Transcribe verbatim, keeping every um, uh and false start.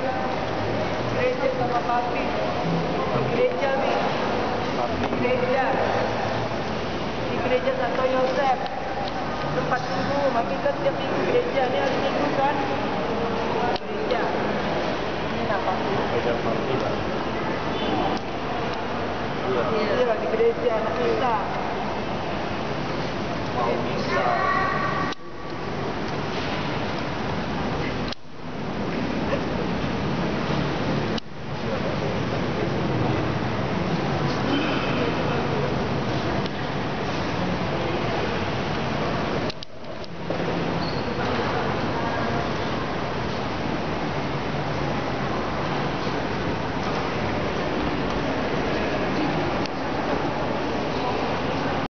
Iglesia sama papi, iglesia mi, iglesia, iglesia Santo Yosef, tempat minggu, makin kan tiap minggu gereja, ini hari minggu kan, gereja, ini apa? Gereja papi lah. Iya lagi gereja, anak kita. Mau bisa.